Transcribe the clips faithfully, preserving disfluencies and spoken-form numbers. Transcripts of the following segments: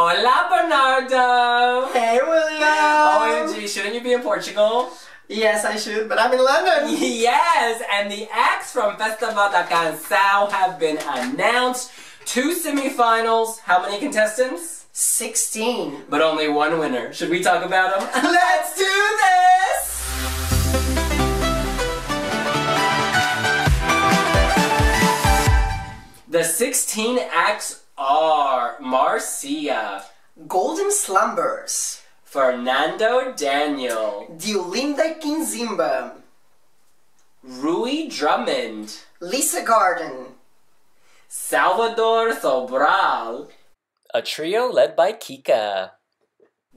Hola, Bernardo! Hey, William! O M G, shouldn't you be in Portugal? Yes, I should, but I'm in London! Yes, and the acts from Festival da Canção have been announced. Two semi-finals. How many contestants? sixteen. But only one winner. Should we talk about them? Let's do this! The sixteen acts are Marcia, Golden Slumbers, Fernando Daniel, Deolinda Kizimba, Rui Drummond, Lisa Garden, Salvador Sobral, a trio led by Kika,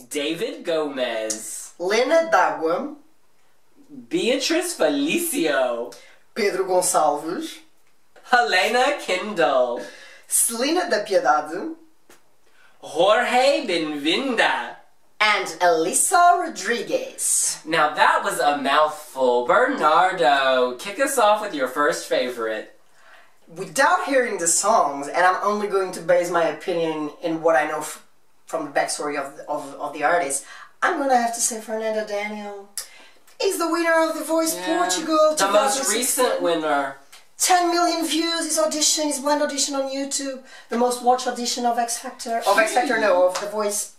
David Gomes, Lena Dagua, Beatriz Felicio, Pedro Gonçalves, Helena Kendall, Selena da Piedade, Jorge Benvinda, and Elisa Rodriguez. Now that was a mouthful. Bernardo, kick us off with your first favorite. Without hearing the songs, and I'm only going to base my opinion in what I know f from the backstory of the, of, of the artist, I'm gonna have to say Fernando Daniel. He's the winner of The Voice yeah. Portugal. The most recent winner. ten million views, his audition, his blind audition on YouTube, the most watched audition of X Factor, of X Factor no, of The Voice.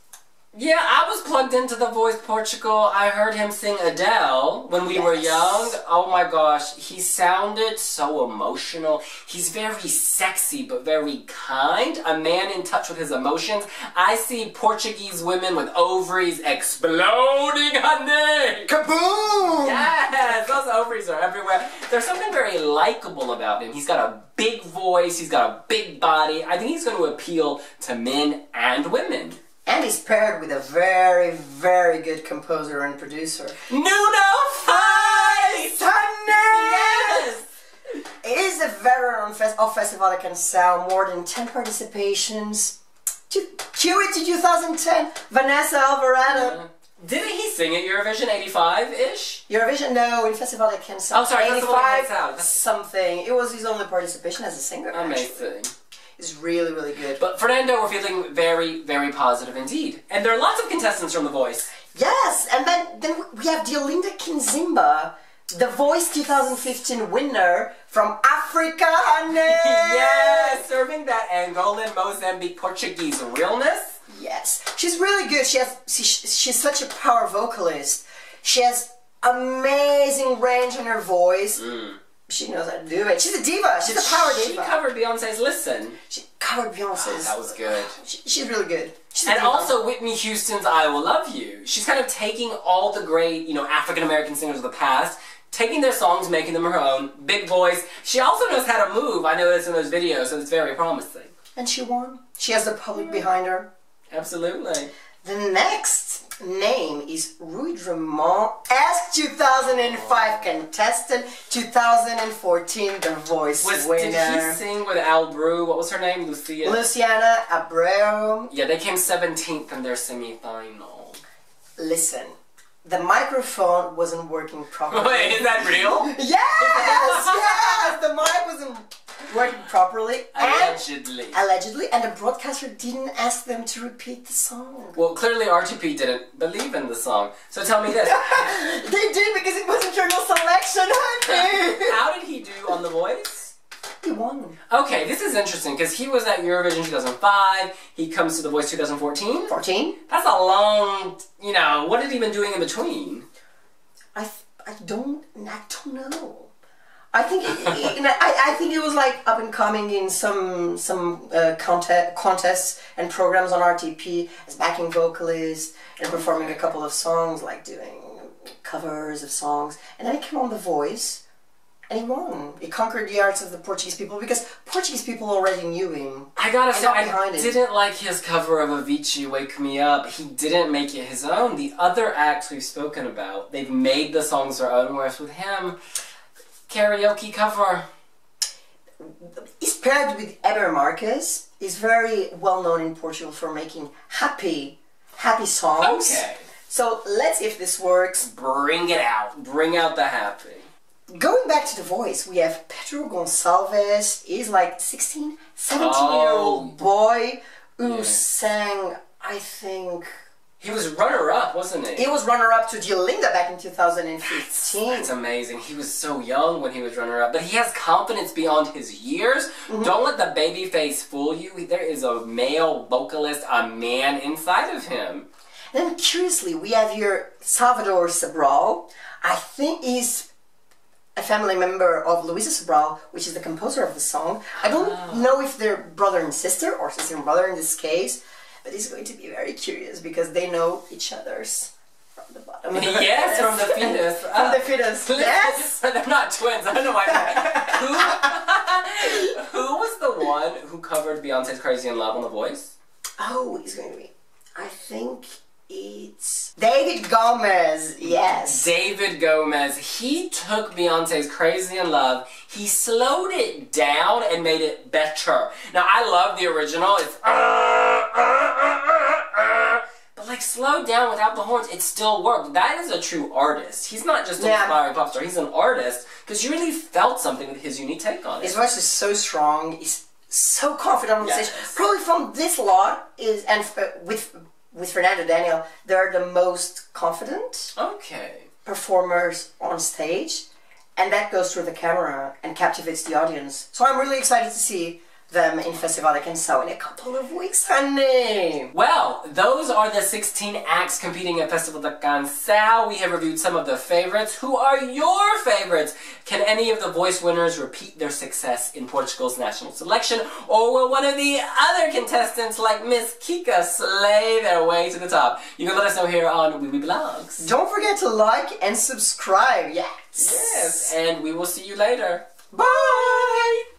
Yeah, I was plugged into The Voice Portugal. I heard him sing Adele when we yes. were young. Oh my gosh, he sounded so emotional. He's very sexy, but very kind, a man in touch with his emotions. I see Portuguese women with ovaries exploding, honey! Kaboom! Yes, those ovaries are everywhere. There's something very likable about him. He's got a big voice, he's got a big body. I think he's going to appeal to men and women. And he's paired with a very, very good composer and producer. Nuno Fiéis Nunes! Yes! Is a veteran of Festival da Canção, more than ten participations. Cue it to two thousand ten, Vanessa Alvarado. Yeah. Didn't he sing at Eurovision eighty-five-ish? Eurovision, no, in Festival da Canção. Oh, sorry, eighty-five something. It was his only participation as a singer. Amazing. Actually. Is really, really good. But Fernando, we're feeling very, very positive indeed. And there are lots of contestants from The Voice. Yes, and then, then we have Deolinda Kizimba, The Voice two thousand fifteen winner from Africa, honey! Yes, serving that Angolan, Mozambique, Portuguese realness. Yes, she's really good. She has, she, she's such a power vocalist. She has amazing range in her voice. Mm. She knows how to do it. She's a diva. She's a power diva. She covered Beyonce's Listen. She covered Beyonce's. Oh, that was good. She, she's really good. She's and also Whitney Houston's I Will Love You. She's kind of taking all the great, you know, African-American singers of the past, taking their songs, making them her own. Big voice. She also knows how to move. I know this in those videos, so it's very promising. And she won. She has the public yeah. behind her. Absolutely. The next name is Rui Drummond as two thousand five contestant, two thousand fourteen The Voice was, winner. Did he sing with Albrew? What was her name? Lucia? Luciana Abreu. Yeah, they came seventeenth in their semi-final. Listen, the microphone wasn't working properly. Wait, is that real? Yes! Yes! The mic wasn't working properly. Allegedly. And, allegedly, and the broadcaster didn't ask them to repeat the song. Well, clearly R T P didn't believe in the song. So tell me this. They did because it wasn't journal selection, honey! How did he do on The Voice? He won. Okay, this is interesting because he was at Eurovision two thousand five. He comes to The Voice two thousand fourteen. fourteen? That's a long, you know, what had he been doing in between? I, I don't, I don't know. I think it, it, I, I think it was like up and coming in some some uh, contest, contests and programs on R T P as backing vocalist and performing a couple of songs, like doing covers of songs. And then he came on The Voice and he won. He conquered the hearts of the Portuguese people because Portuguese people already knew him. I gotta say, I didn't him. like his cover of Avicii, Wake Me Up. He didn't make it his own. The other acts we've spoken about, they've made the songs their own, whereas with him... karaoke cover. He's paired with Eber Marcus. He's very well known in Portugal for making happy, happy songs. Okay. So let's see if this works. Bring it out. Bring out the happy. Going back to The Voice, we have Pedro Gonçalves. He's like sixteen, seventeen-year-old oh. boy who yeah. sang I think. He was runner-up, wasn't he? He was runner-up to Deolinda back in two thousand fifteen. That's, that's amazing. He was so young when he was runner-up. But he has confidence beyond his years. Mm-hmm. Don't let the baby face fool you. There is a male vocalist, a man inside of him. Then, curiously, we have here Salvador Sobral. I think he's a family member of Luisa Sobral, which is the composer of the song. I don't oh. know if they're brother and sister, or sister and brother in this case. But it's going to be very curious because they know each other's from the bottom. Yes, from the fetus. From the fetus. Yes. But they're not twins. I don't know why. who, who was the one who covered Beyonce's Crazy in Love on The Voice? Oh, it's going to be. I think it's David Gomes. Yes. David Gomes. He took Beyonce's Crazy in Love. He slowed it down and made it better. Now I love the original. It's. Uh, uh, Like slowed down without the horns, it still worked. That is a true artist. He's not just an yeah. aspiring pop star. He's an artist because you really felt something with his unique take on it. His voice is so strong. He's so confident on the yes. stage. Probably from this lot is and uh, with with Fernando Daniel, they're the most confident okay performers on stage, and that goes through the camera and captivates the audience. So I'm really excited to see them in Festival da Canção in a couple of weeks, honey. Well, those are the sixteen acts competing at Festival da Canção. We have reviewed some of the favorites. Who are your favorites? Can any of the voice winners repeat their success in Portugal's national selection? Or will one of the other contestants, like Miss Kika, slay their way to the top? You can let us know here on wiwibloggs. Don't forget to like and subscribe. Yes. Yes. And we will see you later. Bye.